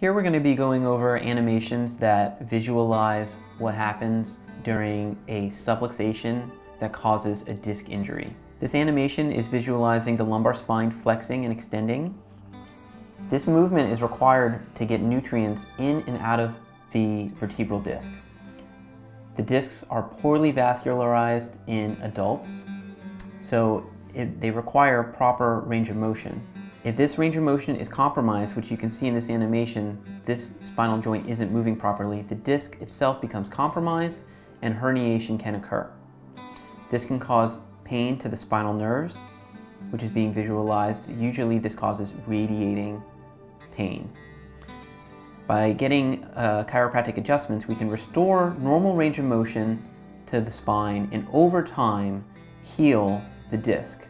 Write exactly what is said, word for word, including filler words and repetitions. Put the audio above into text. Here we're going to be going over animations that visualize what happens during a subluxation that causes a disc injury. This animation is visualizing the lumbar spine flexing and extending. This movement is required to get nutrients in and out of the vertebral disc. The discs are poorly vascularized in adults, so it, they require proper range of motion. If this range of motion is compromised, which you can see in this animation, this spinal joint isn't moving properly, the disc itself becomes compromised and herniation can occur. This can cause pain to the spinal nerves, which is being visualized. Usually this causes radiating pain. By getting uh, chiropractic adjustments, we can restore normal range of motion to the spine and over time heal the disc.